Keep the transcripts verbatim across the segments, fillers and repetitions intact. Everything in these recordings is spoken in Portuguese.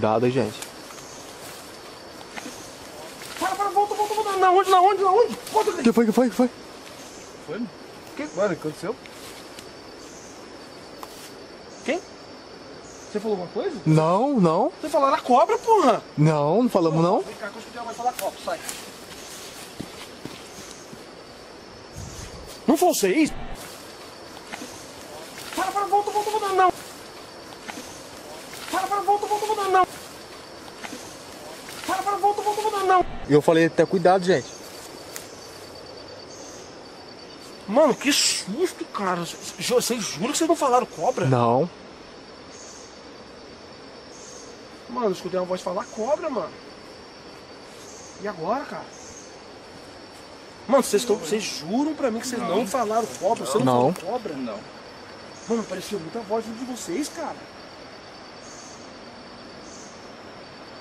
Cuidado, hein, gente. Para, para, volta, volta, volta. Na onde, na onde, na onde? Volta, gente. Que foi, que foi, que foi? Foi, mano? Que? Mano, o que aconteceu? Quem? Você falou alguma coisa? Não, não. Você falou na cobra, porra. Não, não falamos, não. Vem cá, que eu escutei a mãe falar cobra, sai. Não foi vocês? Para, para, volta, volta, volta, não. Para, para, volta, volta, volta, não. Para, para, volta, volta, volta, não. Eu falei até cuidado, gente. Mano, que susto, cara. Vocês juram que vocês não falaram cobra? Não. Mano, eu escutei uma voz falar cobra, mano. E agora, cara? Mano, vocês, tão, vocês juram pra mim que vocês não, não falaram cobra? Não. Você não, não falou cobra? Não. Mano, parecia muita voz de vocês, cara.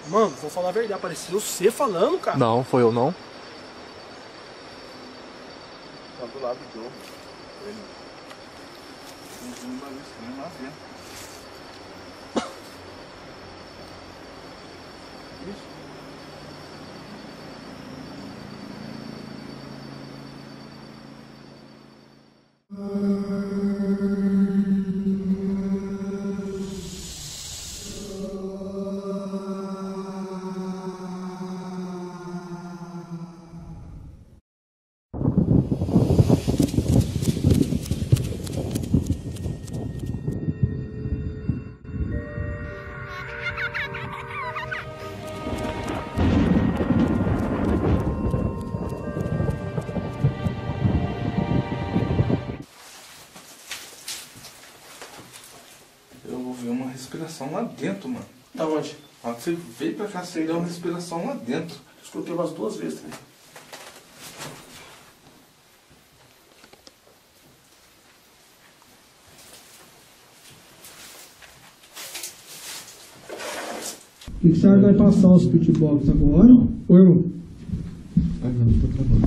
Mano, vou falar a verdade, parecia você falando, cara. Não, foi eu não. Tá do lado do jogo. Isso. Lá dentro, mano. Da onde? Ó, você veio pra cá, você deu uma respiração lá dentro. Escutei umas duas vezes também. O Thiago vai passar os pitbox agora? Ô, irmão. Ah, não, tô acabando.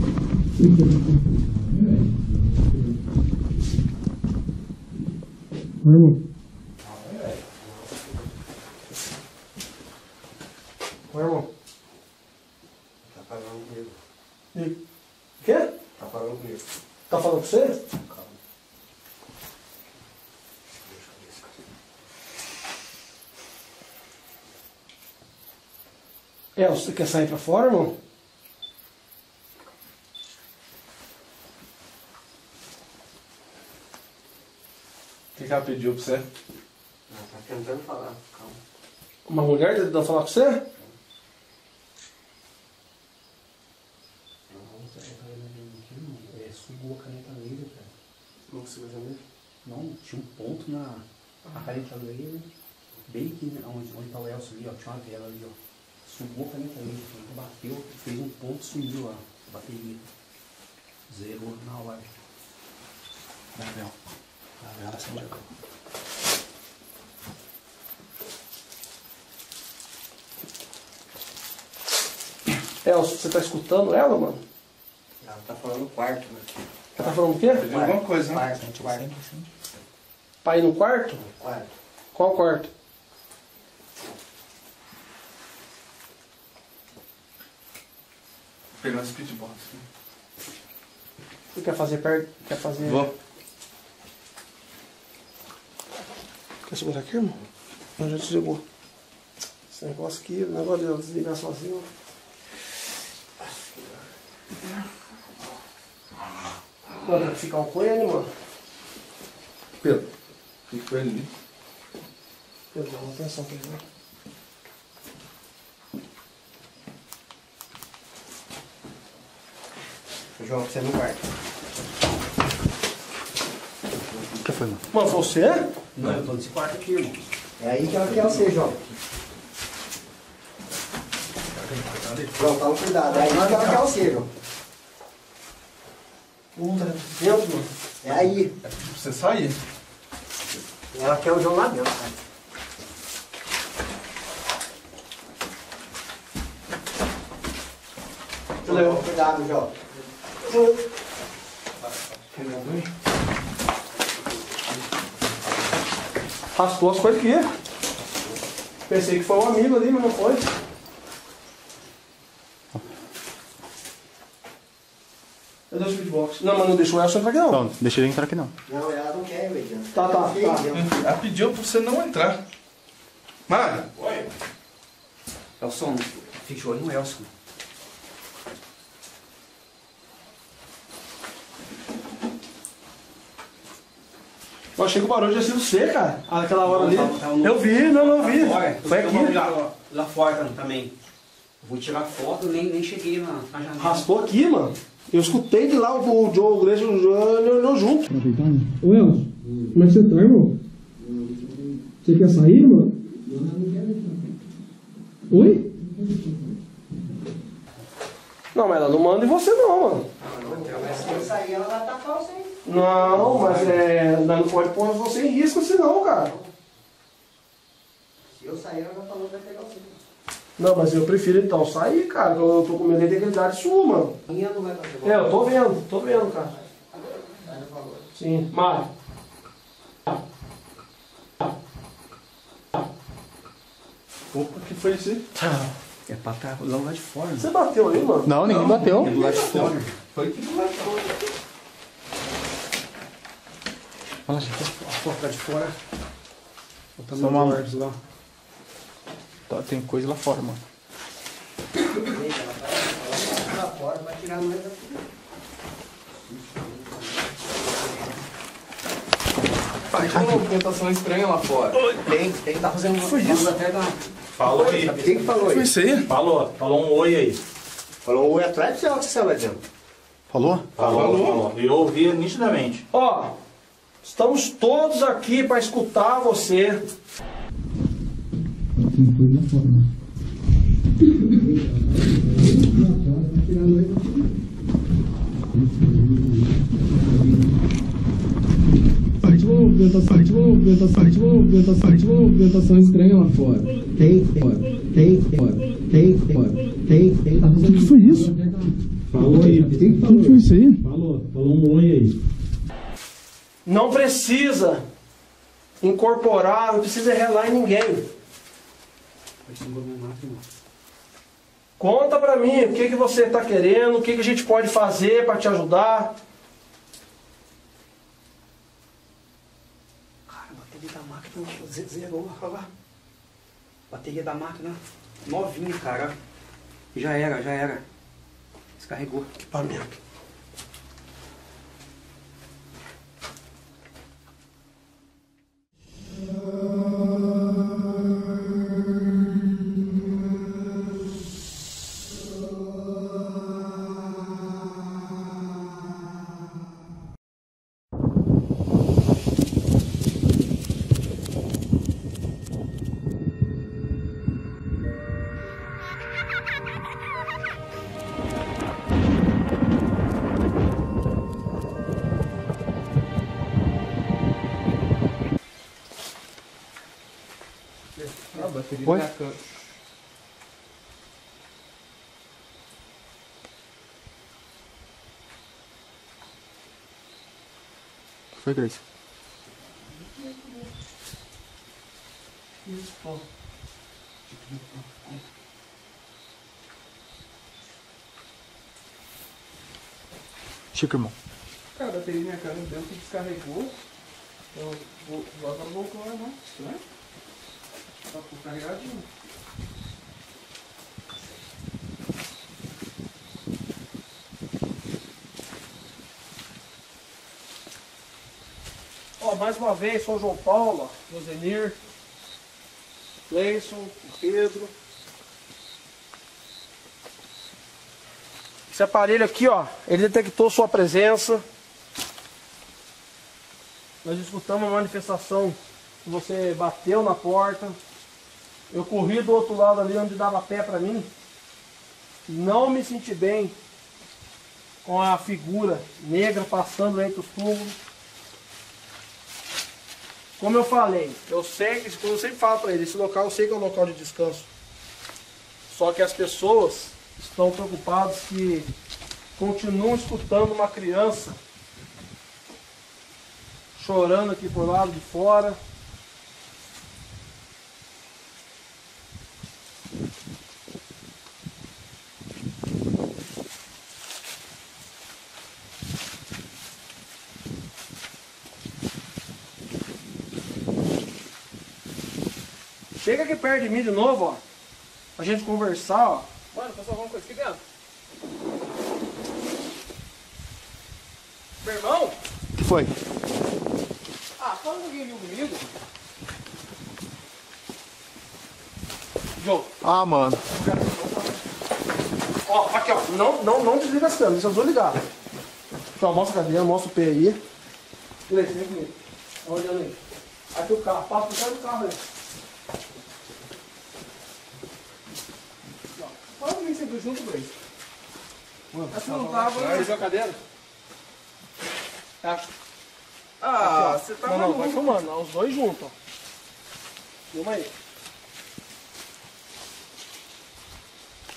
Ô, irmão. É, você quer sair pra fora, irmão? O que, que ela pediu pra você? Ela tá tentando falar, calma. Uma mulher tentando falar com você? Não, você tá tentando falar. É, sugou a caneta dele, cara. Não conseguiu fazer? Não, tinha um ponto na caneta dele, bem aqui, onde, onde tá o Elcio ali, ó. Tinha uma vela ali, ó. Sugou a caneta dele, bateu, fez um ponto, sumiu a bateria. Zerou na hora. Vai ver, ó. Vai ver, Elcio, você tá escutando ela, mano? Ela tá falando no quarto, mano. Ela tá falando o quê? Tem alguma coisa, né? Quarto, quarto. Pra ir no quarto? Quarto. Qual quarto? Pegar os pitbox. Você quer fazer perto? Quer fazer. Vou. Quer segurar aqui, irmão? Não, já desligou. Esse negócio aqui, o negócio de desligar sozinho. Mano, ficar um com ele, mano. Pedro, fica com ele ali. Pedro, dá uma atenção pra ele, né? João, você é no quarto. O que foi, mano? Mano, foi você? Não, eu tô nesse quarto aqui, irmão. É aí que ela quer você, João. João, toma cuidado. É aí que ela quer você, João. Puta, Deus, mano. É aí. É pra você sair. Ela quer o João lá dentro, cara. Toma cuidado, João. Arrastou as coisas aqui. Pensei que foi um amigo ali, mas não foi. Eu deixo o beatbox. Não, mas não deixou o Elson entrar aqui não. Não, deixa ele entrar aqui não. Não, ela não quer, velho. Tá, tá, tá. Ela pediu pra você não entrar. Mano. Oi. Elson, fica de olho no Elson. Eu achei que o barulho tinha sido você, cara. Aquela hora ali. Eu vi, não, não vi. Foi aqui. Lá, lá fora, cara, também. Vou tirar foto, nem, nem cheguei na, na janela. Raspou aqui, mano. Eu escutei de lá o, o Joe, o Grês, o Joe, olhou junto. Tá deitado? Ô, Elcio, como é que você tá, irmão? Você quer sair, irmão? Oi? Não, mas ela não manda em você não, mano. Se eu sair, ela vai atacar você. Não, mas é, não pode pôr você em risco senão, cara. Se eu sair, ela já falou que vai pegar você. Não, mas eu prefiro então sair, cara. Eu tô com medo da integridade sua, mano. É, eu tô vendo, tô vendo, cara. Sim, Mário. Opa, que foi isso aí? É pra estar lá do lado de fora. Você bateu aí, mano? Não, ninguém bateu. Do lado de fora. Foi aqui do lado de fora. Olha lá, a porta de fora. Botando uma luz lá. Tá, tem coisa lá fora, mano. Pai, tem uma movimentação estranha lá fora. Tem, tem, tá fazendo uma coisa até da. Falou aí. Quem que falou aí? Foi isso aí? Falou, falou um oi aí. Falou um oi atrás do céu que você saiu lá dentro. Falou? Falou, falou. Eu ouvi nitidamente. Ó. Estamos todos aqui para escutar você. Partiu uma movimentação estranha lá fora. Tem, tem, tem, tem, tem, tem. O que foi isso? Falou aí. O que foi isso aí? Falou, falou um oi aí. Não precisa incorporar, não precisa relar em ninguém. Conta pra mim o que, que você tá querendo, o que, que a gente pode fazer pra te ajudar. Cara, a bateria da máquina zerou, olha lá. Bateria da máquina novinha, cara. Já era, já era. Descarregou. Equipamento. Oi? Foi, Grace? Chico, irmão. Cara, a bateria minha cara deu que descarregou. Eu vou agora voltou, né? Estranho. Tá por carregadinho. Ó, mais uma vez, sou o João Paulo, Rosenir, Leison, o Pedro. Esse aparelho aqui, ó, ele detectou sua presença. Nós escutamos uma manifestação que você bateu na porta. Eu corri do outro lado ali onde dava pé pra mim. Não me senti bem com a figura negra passando entre os túmulos. Como eu falei, eu sei, como eu sempre falo pra ele, esse local eu sei que é um local de descanso. Só que as pessoas estão preocupadas que continuam escutando uma criança chorando aqui por lado de fora. Chega aqui perto de mim de novo, ó. Pra gente conversar, ó. Mano, passou alguma coisa aqui dentro? Meu irmão? O que foi? Ah, fala um pouquinho comigo. João. Ah, mano. Ó, aqui, ó. Não, não, não desliga as câmeras, deixa eu só ligar. Então, mostra a cadeira, mostra o pé aí. Beleza, vem comigo. Tá olhando aí. Aqui o carro, passa por trás do carro aí. Fala comigo que você viu junto, Brace. Você não tava, né? Você viu a cadeira? Tá. Ah, aqui, você tá maluco. Não, vai filmando, ó, os dois juntos, ó. Filma aí.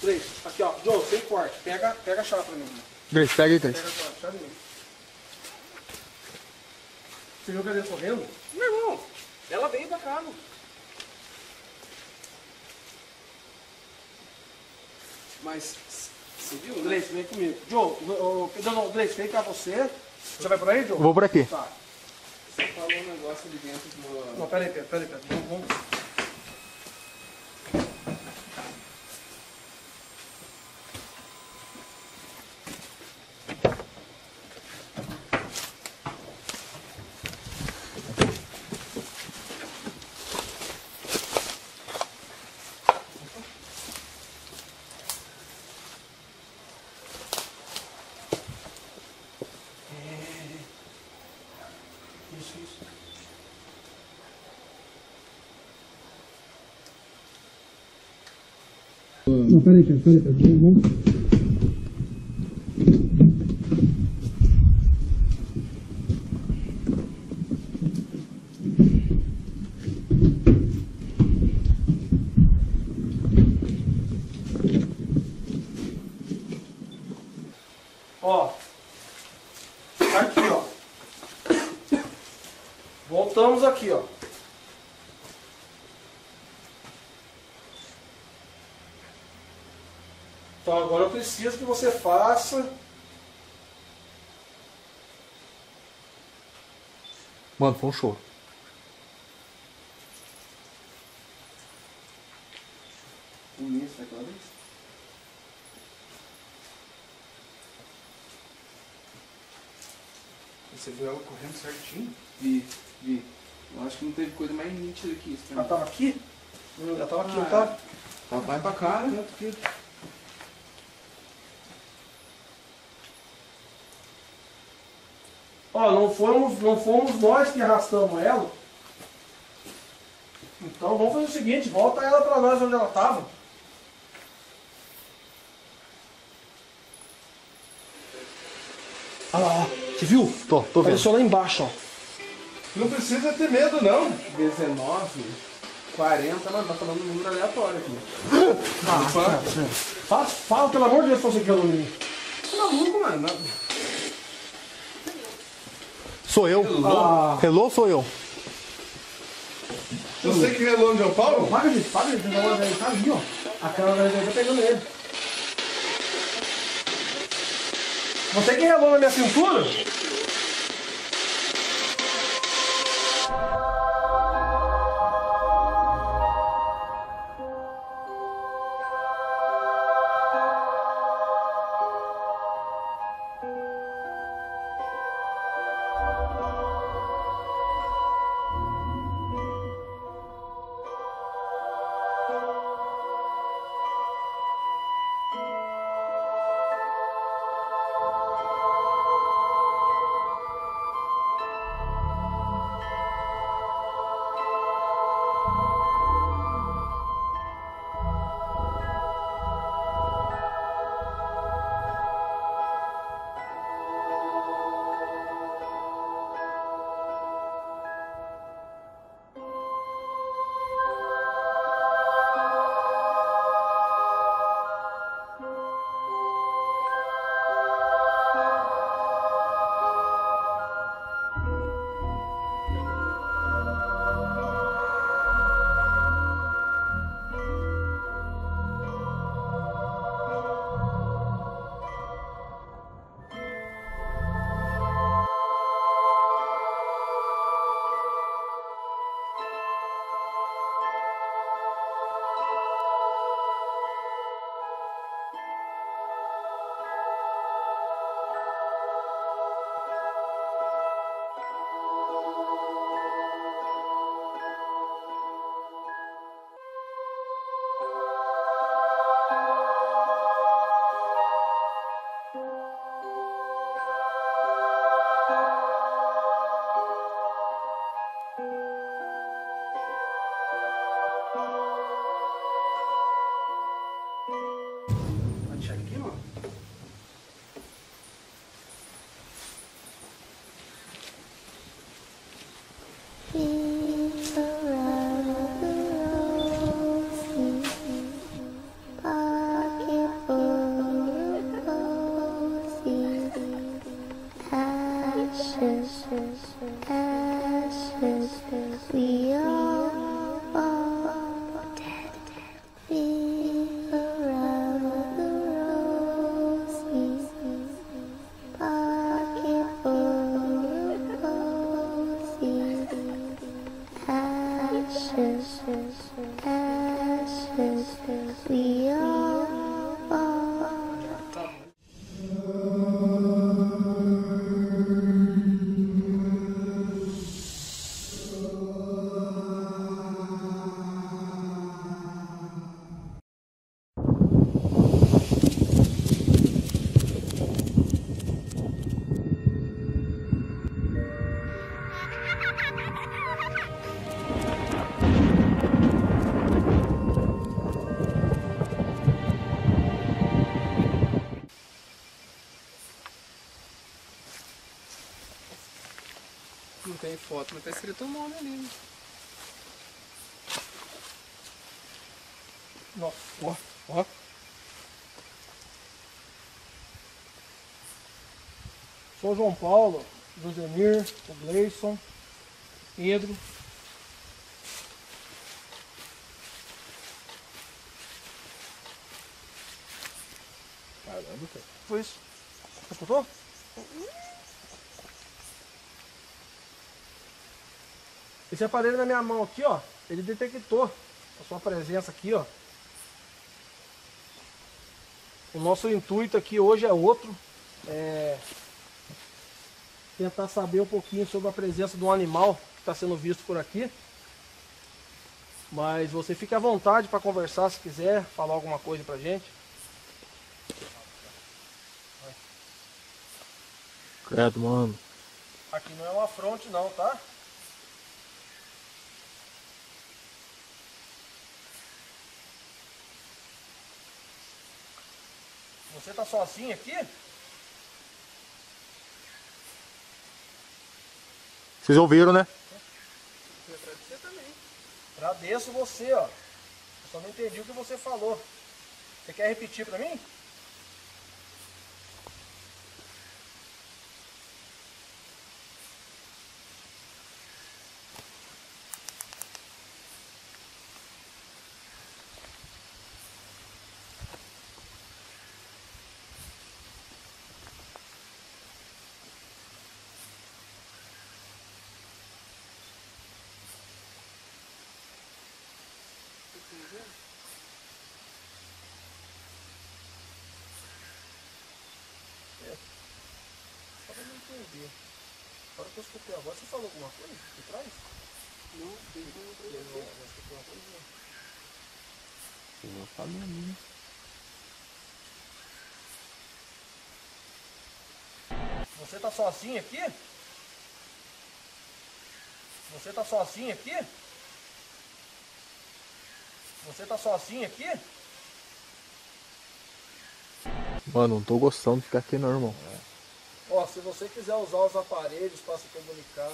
Brace, aqui, ó. Joe, sem corte. Pega, pega a chave pra mim. Brace, pega aí, Brace. Pega a chave mesmo. Você viu a cadeira correndo? Meu irmão, ela veio pra cá, mano. Mas, você viu? Gleice, vem comigo. Joe, o, o, não, Gleice, vem cá você. Você vai por aí, Joe? Vou por aqui. Tá. Você falou um negócio ali dentro do... Não, peraí, peraí, peraí. Vamos, vamos. Não, peraí, peraí, peraí, peraí, vamos. Ó, tá aqui, ó. Voltamos aqui, ó. Então agora eu preciso que você faça... Mano, foi um show. Um isso, é claro isso. Você viu ela correndo certinho? Vi, vi. Eu acho que não teve coisa mais nítida que isso. Ela tava aqui? Ela tava aqui, não tava? Ela vai pra cá, né? Ó, não fomos, não fomos nós que arrastamos ela. Então vamos fazer o seguinte, volta ela pra nós onde ela tava. Olha lá, ó. Você viu? Tô, tô vendo. Olha só lá embaixo, ó. Não precisa ter medo, não. dezenove, quarenta, nós tá falando um número aleatório aqui. Ah, fala. Fala, fala, pelo amor de Deus, você que é o menino. Tá maluco, mano. Sou eu. Hello? Hello, sou eu. Você que hello onde é o Paulo? Paga de paga de tá ali, ó. A câmera já tá pegando ele. Você que hello na minha cintura? Não tem foto, mas tá escrito o nome ali. Ó, ó, ó. Sou o João Paulo, Josemir, o Gleison, Pedro. Caramba, cara. Foi isso? Escutou? Esse aparelho na minha mão aqui, ó, ele detectou a sua presença aqui, ó. O nosso intuito aqui hoje é outro, é tentar saber um pouquinho sobre a presença de um animal que está sendo visto por aqui. Mas você fica à vontade para conversar se quiser, falar alguma coisa pra gente. Credo, mano. Aqui não é uma fronte não, tá? Você tá sozinho aqui? Vocês ouviram, né? Eu agradeço também. Agradeço você, ó. Eu só não entendi o que você falou. Você quer repetir pra mim? Só pra não entender. Agora que eu escutei a voz, você falou alguma coisa de trás? Não, não entendi. Mas escutou uma coisa? Eu vou falar a minha. Você tá sozinho aqui? Você tá sozinho aqui? Você tá sozinho aqui? Mano, não tô gostando de ficar aqui não, irmão. É. Ó, se você quiser usar os aparelhos para se comunicar,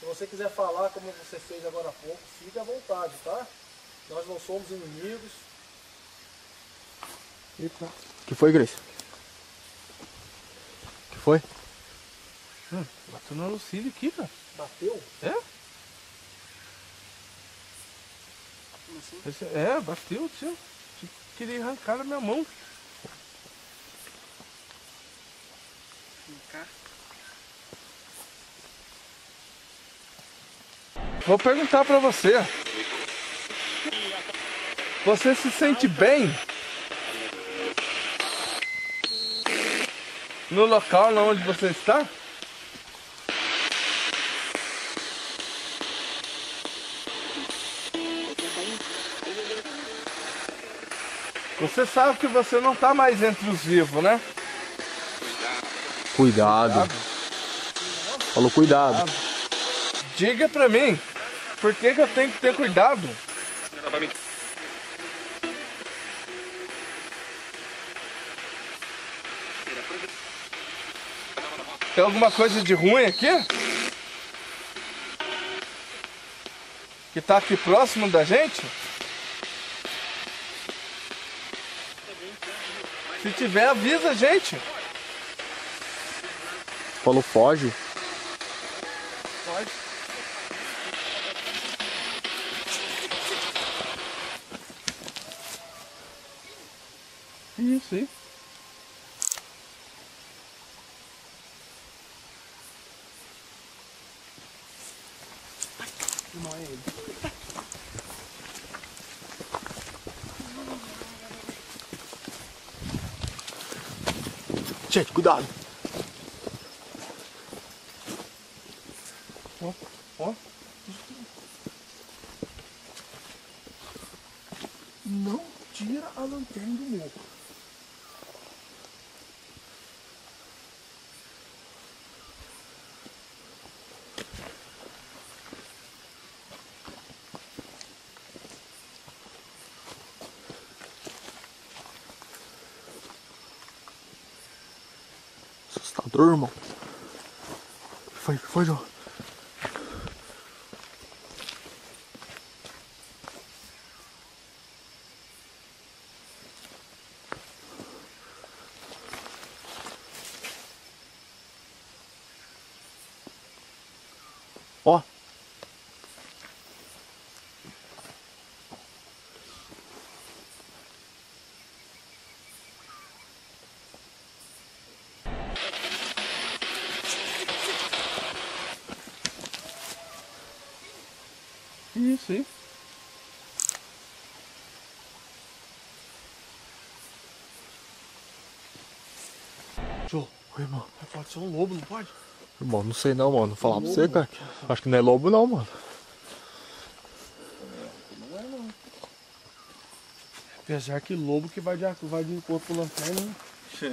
se você quiser falar como você fez agora há pouco, fique à vontade, tá? Nós não somos inimigos. Eita. Que foi, Grace? Que foi? Hum, bateu na Lucília aqui, cara. Bateu? É? Esse, é, bateu, tio. Queria arrancar da minha mão. Vou perguntar pra você. Você se sente bem no local onde você está? Você sabe que você não tá mais entre os vivos, né? Cuidado. Cuidado. Falou cuidado. Cuidado. Diga pra mim, por que que eu tenho que ter cuidado? Tem alguma coisa de ruim aqui? Que tá aqui próximo da gente? Se tiver, avisa a gente. Falou, foge. Foge. Isso, hein? Não é ele. Gente, cuidado. Ó, ó. Não tira a lanterna do moco. Assustador, irmão. Foi, foi, João. Ó. Isso aí. João, oi, irmão. Pode ser um lobo, não pode? Irmão, não sei não, mano. Vou falar pra você, cara. Acho que não é lobo não, mano. Não é não. Apesar que lobo que vai de encontro com lanterna, né? Xê.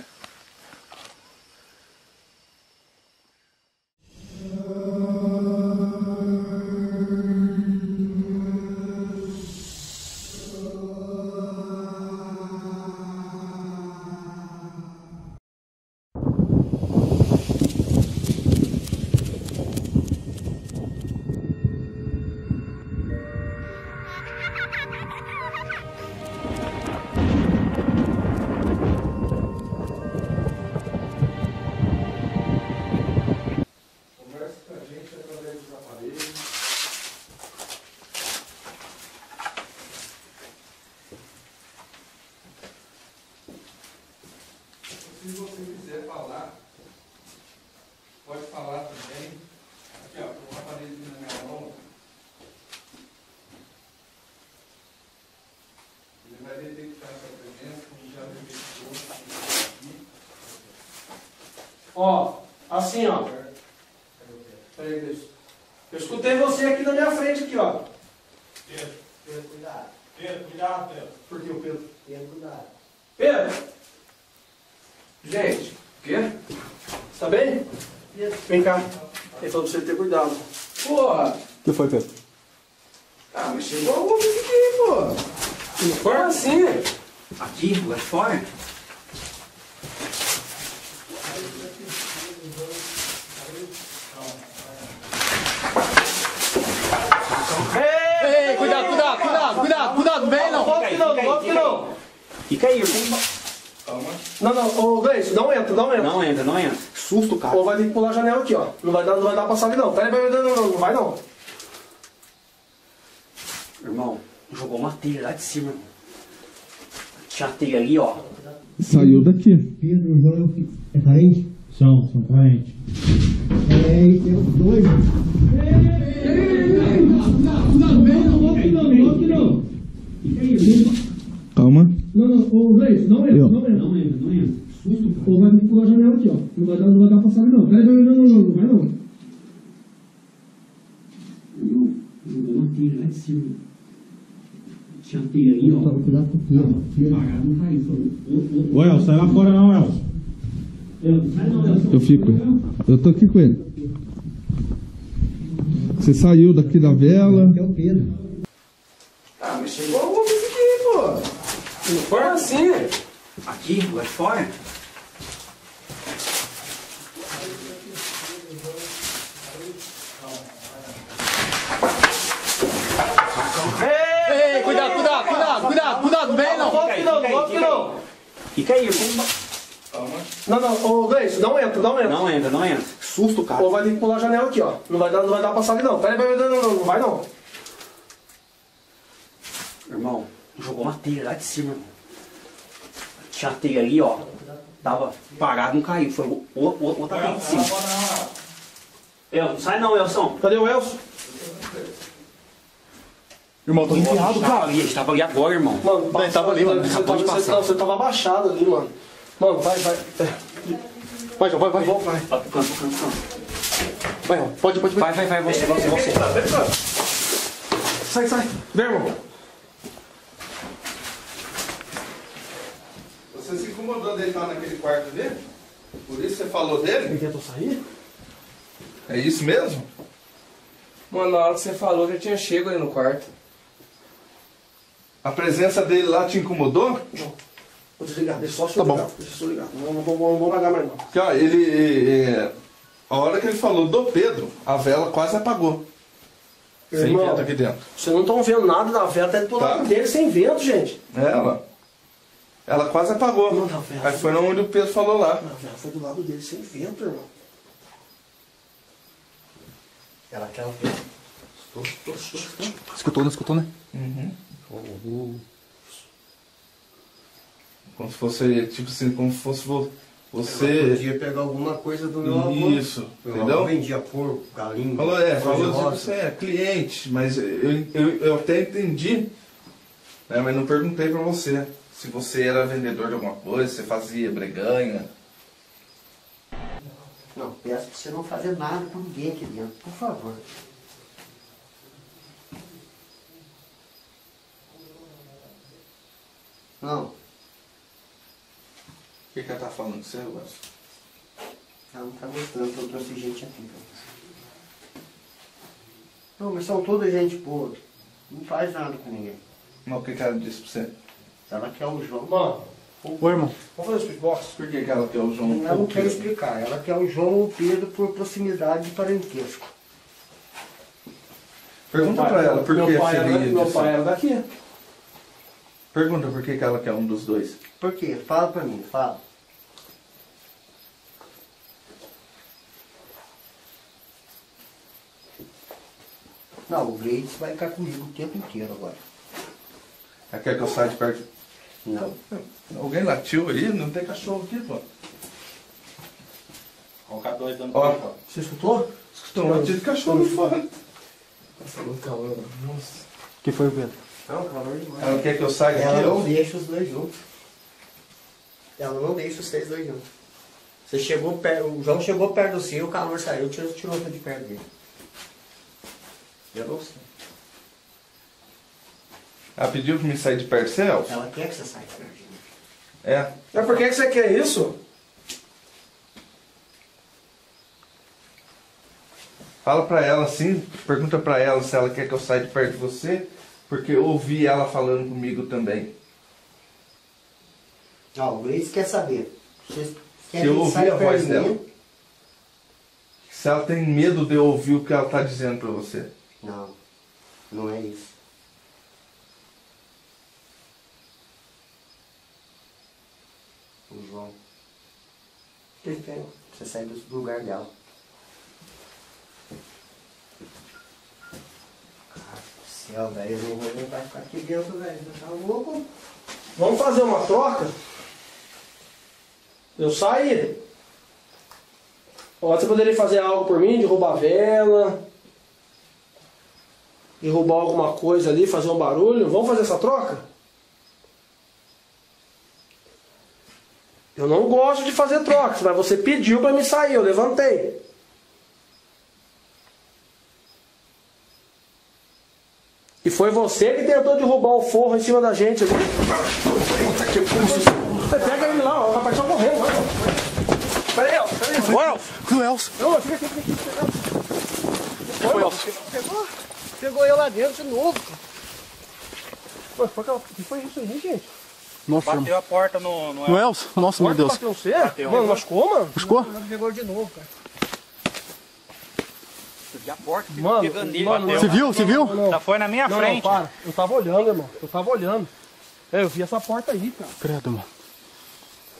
Se você quiser falar, pode falar também. Aqui, ó, com o aparelho na minha mão. Ele vai detectar essa presença, como já detectou. Ó, assim, ó. Peraí, Deus. Eu escutei você aqui na minha frente, aqui, ó. Pedro, Pedro, cuidado. Pedro, cuidado, Pedro. Por que o Pedro? Pedro, cuidado. Pedro! Gente, o quê? Você tá bem? Yes. Vem cá. Ele falou pra você ter cuidado. Porra! O que foi, Pedro? Ah, mas chegou alguma coisa aqui, pô. Não foi assim. Aqui, lá fora? Ei, ei, cuidado, cuidado, cuidado, cuidado, cuidado. Vem não. Volta que não, volta que não. Fica aí, eu tenho... Calma. Não, não, ô Gleice, não entra, não entra. Não entra, não entra. Susto, cara. Ou vai ter que pular a janela aqui, ó. Não vai dar, não vai dar pra sair, não. Peraí, peraí, não, não, não, não vai, não. Irmão, jogou uma telha lá de cima. Tinha a telha ali, ó. Saiu daqui. Pedro, João, é parente? São, são parente. É, e tem uns dois. Ei, ei, ei, ei. Não, vem, não, não, não, não. Fica aí, calma. Não, não, ô Gleice, não entra, não entra. Não entra, não entra. Susto, cara. Ou vai me pular a janela aqui, ó. Não vai dar, não vai dar pra sair, não. Peraí, não, não, não, não, vai não. Não, jogou uma telha lá de cima. Tinha a telha aí, ó. Tava cuidado com o pelo. Pagar não faz isso. Ô Elcio, sai lá fora não, Elcio. Elcio, sai não, Elcio. Eu fico. Eu tô aqui com ele. Você saiu daqui da vela. É o Pedro. Ah, mas chegou alguma coisa aqui, pô. Não foi assim. Aqui, lá fora. Ei, ei, cuidado, cuidado, cuidado, cuidado, cuidado, vem não. Volta que não, volta que não. Fica aí, fica aí. Calma. Não, não, ô Gleice, não entra, não entra. Não entra, não entra. Susto, cara. Ou vai ter que pular a janela aqui, ó. Não vai dar, não vai dar pra sair, não. Peraí, peraí, não, não, não vai não. Irmão. Jogou uma telha lá de cima. Tinha a telha ali, ó. Tava parado, não caiu. Foi o, o, o, outra telha de cima. Elson, sai não, Elson. Cadê o Elson? Irmão, tô enfiado, cara. A gente tava ali agora, irmão. Mano, ele tava ali, mano. Você tava abaixado ali, mano. Mano, vai, vai. Vai, João, vai, vai. Vou, vai, vai, vai, vai, João, pode, pode, vai, vai, vai, você, você, você. Sai, sai, vem, irmão. Você se incomodou deitar naquele quarto dele? Por isso você falou dele? Ele tentou sair? É isso mesmo? Mano, na hora que você falou, já tinha chego ali no quarto. A presença dele lá te incomodou? Não. Vou desligar, deixa só se eu ligar. Tá bom. Deixa eu ligar. Não, não vou pagar mais não. Porque, ó, ele... É, a hora que ele falou do Pedro, a vela quase apagou. Sem vento aqui dentro. Vocês não estão vendo nada da vela, até do lado dele sem vento, gente. É, ela... Ela quase apagou. Não, não, véio, aí foi não onde o Pedro falou lá. Não, véio, foi do lado dele sem vento, irmão. Ela quer o quê? Escutou, não escutou, né? Uhum. Uhum. Como se fosse, tipo assim, como se fosse você... Eu podia pegar alguma coisa do meu avô. Isso, entendeu? Eu vendia porco, galinha... Falou, é, falou que você é cliente, mas eu, eu, eu até entendi, né, mas não perguntei pra você. Se você era vendedor de alguma coisa, você fazia breganha. Não, peço pra você não fazer nada com ninguém aqui dentro, por favor. Não. O que que ela tá falando com você, Wesley? Ela não tá gostando que eu trouxe gente aqui pra você. Não, mas são toda gente boa. Não faz nada com ninguém. Mas o que que ela disse pra você? Ela quer o João. Mano, oi, irmão. Vamos fazer os pipoques? Por que ela quer o João? Ela não quer explicar. Ela quer o João ou o Pedro por proximidade de parentesco. Pergunta pai, pra ela por que seria isso. Meu pai era daqui. Pergunta por que ela quer um dos dois. Por quê? Fala pra mim, fala. Não, o Gleides vai ficar comigo o tempo inteiro agora. Ela quer que eu saia de perto? Não. Alguém latiu aí? Não tem cachorro aqui, pô. Colocar dois dando pra cá. Você escutou? Escutou um latido de cachorro fora. Nossa, muito calor. Nossa. O que foi, Pedro? Não, calor demais. Ela quer que eu saia daqui? Ela não deixa os dois juntos. Ela não deixa vocês dois juntos. Você chegou perto, o João chegou perto do seu, o calor saiu, tirou você de perto dele. Eu não sei. Ela pediu pra me sair de perto, você, Elcio? Ela quer que você saia de perto. É. Mas por que você quer isso? Fala pra ela assim, pergunta pra ela se ela quer que eu saia de perto de você, porque eu ouvi ela falando comigo também. Ó, o Gleides quer saber. Vocês querem se eu ouvir a voz de dela. Se ela tem medo de eu ouvir o que ela tá dizendo pra você. Não, não é isso. O João. Perfeito. Você sai do lugar dela. Cara do céu, velho. Eu não vou levar ficar aqui dentro, velho. Tá louco? Vamos fazer uma troca? Eu saí. Ó, você poderia fazer algo por mim, de roubar vela, de roubar alguma coisa ali, fazer um barulho. Vamos fazer essa troca? Eu não gosto de fazer trocas, mas você pediu pra me sair, eu levantei. E foi você que tentou derrubar o forro em cima da gente. Pega ele lá, ó, o rapaz tá correndo. Pera aí, Elcio, pera aí. Ô, Elcio. O Elcio. Não, fica aqui, fica aqui. Foi, Elcio. Pegou, pegou eu lá dentro de novo. Pô, que foi isso aí, gente? Nossa, bateu irmão. A porta no... No, no Elcio? Nossa, meu Deus. Bateu você? Bateu. Mano, machucou, mano? Machucou? Não, não pegou de novo, cara. Subi a porta, mano, pegando ele, mano, bateu. Você viu? Você viu? Não, não. Já foi na minha não, frente. Não, para. Eu tava olhando, irmão. Eu tava olhando. É, eu vi essa porta aí, cara. Credo, mano.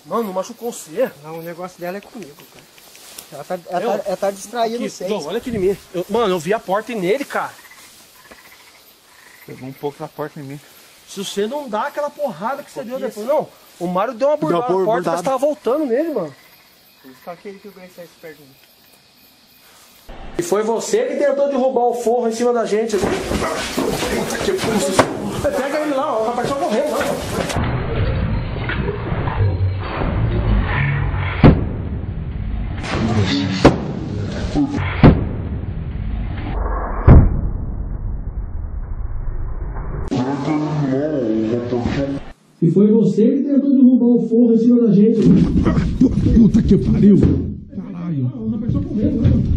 Mano, não machucou você. Não, o negócio dela é comigo, cara. Ela tá, ela eu... tá, ela tá distraindo vocês. Não, olha aqui em mim. Eu, mano, eu vi a porta nele, cara. Pegou um pouco da porta em mim. Se você não dá aquela porrada que você deu depois. Não, o Mário deu uma burlada na porta, mas tava voltando nele, mano. Só aquele que o Gleides saiu perto de mim. E foi você que tentou derrubar o forro em cima da gente. Pega ele lá, ó, o rapaz tá correndo lá, ó. E foi você que tentou derrubar o forro em cima da gente. Puta que pariu! Caralho! Uma pessoa correu, mano.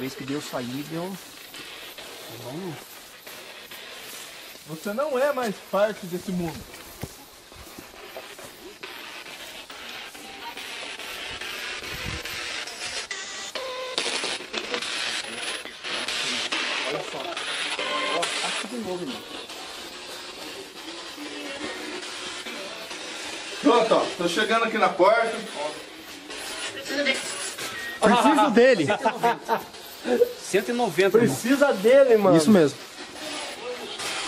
Vez que deu sair, deu... Você não é mais parte desse mundo. Olha só. Ó, aqui de novo, irmão. Pronto, ó. Tô chegando aqui na porta. Preciso dele. Preciso dele. cento e noventa. Precisa mano. dele, mano. Isso mesmo.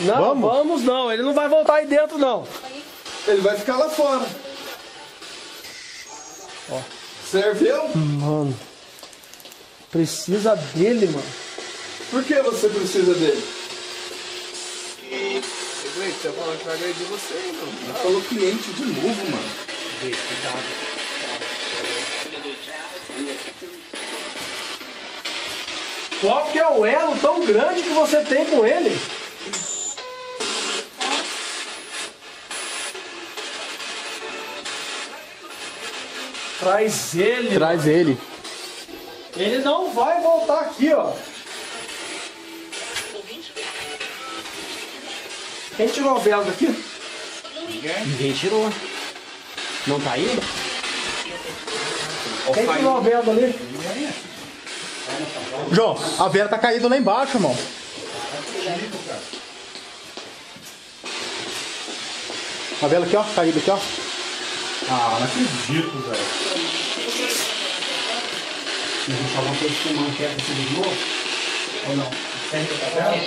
Não, vamos? vamos não. Ele não vai voltar aí dentro, não. Ele vai ficar lá fora. Ó. Serviu? Mano. Precisa dele, mano. Por que você precisa dele? Você tá falando que vai agredir você, mano. Ele falou cliente de novo, mano. Cuidado. Qual que é o elo tão grande que você tem com ele? Traz ele. Traz mano. ele. Ele não vai voltar aqui, ó. Quem tirou o velo daqui? Ninguém. Ninguém tirou. Não tá aí? Quem tirou o velo ali? Ninguém. João, a vela tá caída lá embaixo, irmão. A vela aqui, ó, caída aqui, ó. Ah, não acredito, velho. Vocês vão salvar pra esse mano que é pra de novo? Ou não? Serve pra vela?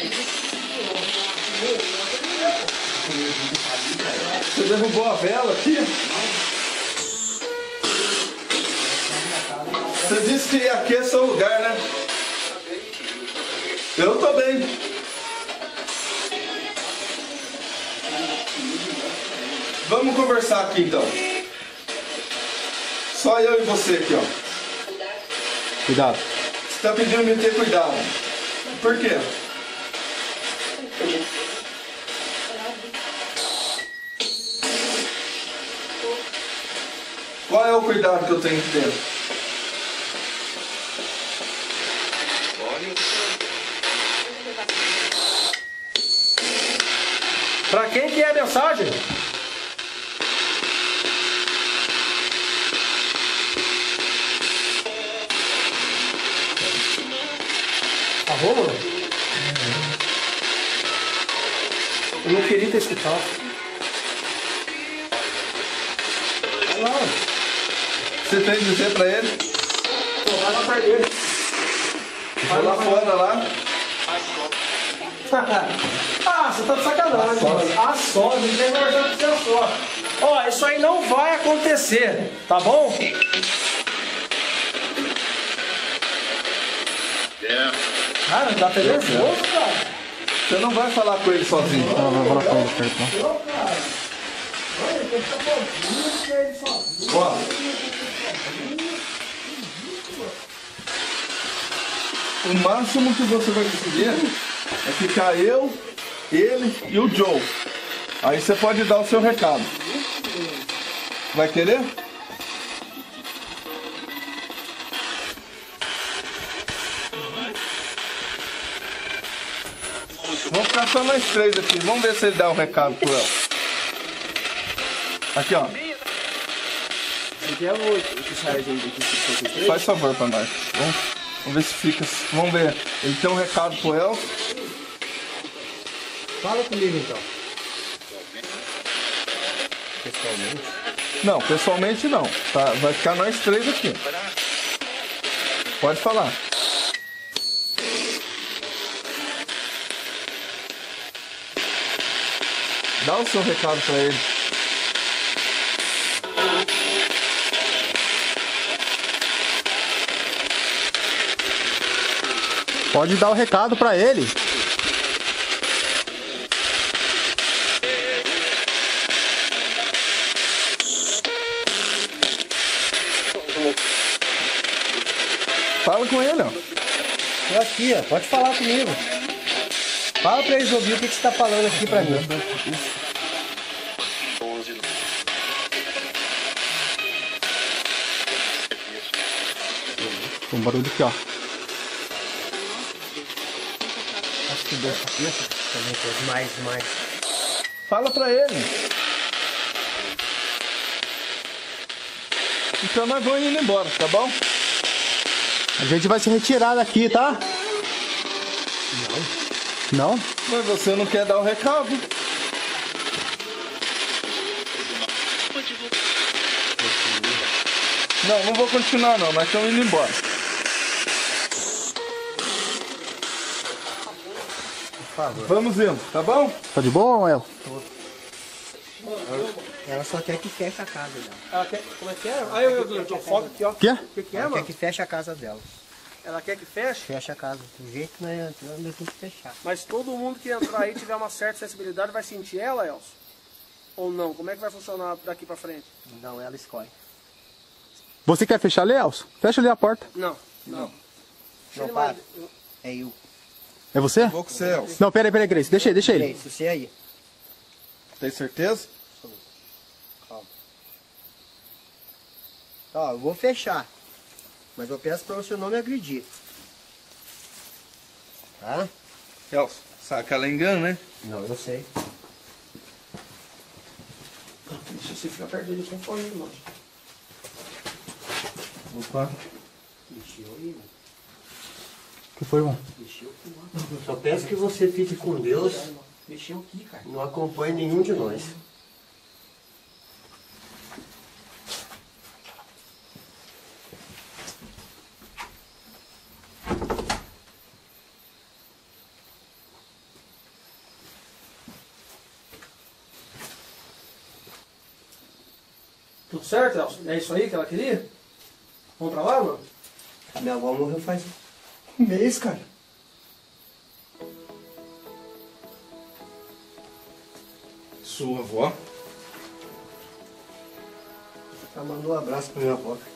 Você derrubou a vela aqui? Você disse que aqui é seu lugar, né? Eu tô bem. Vamos conversar aqui, então. Só eu e você aqui, ó. Cuidado. Você tá pedindo me ter cuidado. Por quê? Qual é o cuidado que eu tenho que ter? Pra quem que é a mensagem? Arroba? Uhum. Eu não queria ter escutado. Vai lá. Você tem que dizer pra ele? Pô, vai lá pra ele. Vai lá fora, lá. Ah, você tá de sacanagem, mano. A só, não tem conversando com você só. Ó, isso aí não vai acontecer, tá bom? Cara, dá até nervoso, cara. Você não vai falar com ele sozinho. Não, não vai falar com ele, cartão. Ó. O máximo que você vai conseguir é ficar eu, ele e o Joe. Aí você pode dar o seu recado. Vai querer? Vamos ficar só nós três aqui. Vamos ver se ele dá um recado pro El. Aqui, ó. Faz favor pra nós. Vamos. Vamos ver se fica. Vamos ver. Ele tem um recado pro El. Fala comigo então. pessoalmente? Não, pessoalmente não. Tá, vai ficar nós três aqui. Pode falar. Dá o seu recado pra ele. Pode dar o recado pra ele. Fala com ele, ó. Tô aqui, ó. Pode falar comigo. Fala pra eles ouvir o que, que você tá falando aqui pra mim. Tem um barulho aqui, ó. Acho que deu essa cabeça. Mais, mais. Fala pra ele. Então nós vamos indo embora, tá bom? A gente vai se retirar daqui, tá? Não. Não? Mas você não quer dar o recado? Não, não vou continuar não, nós estamos indo embora. Por favor. Vamos indo, tá bom? Tá de boa, Mael? Ela só quer que feche a casa dela. Ela quer... Como é que é? Aí eu tô foto aqui, ó. O que é? Que que é, ela mano? Quer que feche a casa dela. Ela quer que feche? Feche a casa. Do jeito que nós entramos, nós temos que fechar. Mas todo mundo que entrar aí tiver uma certa sensibilidade vai sentir ela, Elcio? Ou não? Como é que vai funcionar daqui pra frente? Não, ela escolhe. Você quer fechar ali, Elcio? Fecha ali a porta. Não, não. Não, não para. Eu... É eu. É você? Eu vou com você, Elcio. Não, peraí, peraí, Grace. Deixa aí, deixa ele. Grace, você aí. Tem certeza? Ó, eu vou fechar, mas eu peço pra você não me agredir. Tá? Elcio, sabe que ela engana, né? Não, eu sei. Deixa você ficar perto dele, só fora, irmão. Opa. Mexeu aí, mano. O que foi, mano? Mexeu com o mano. Só peço que você fique com Deus. Mexeu aqui, cara. Não acompanhe nenhum de nós. Tudo certo, Elcio? É isso aí que ela queria? Vamos pra lá, mano? Minha avó morreu faz um mês, cara. Sua avó? Ela mandou um abraço pra minha avó, cara.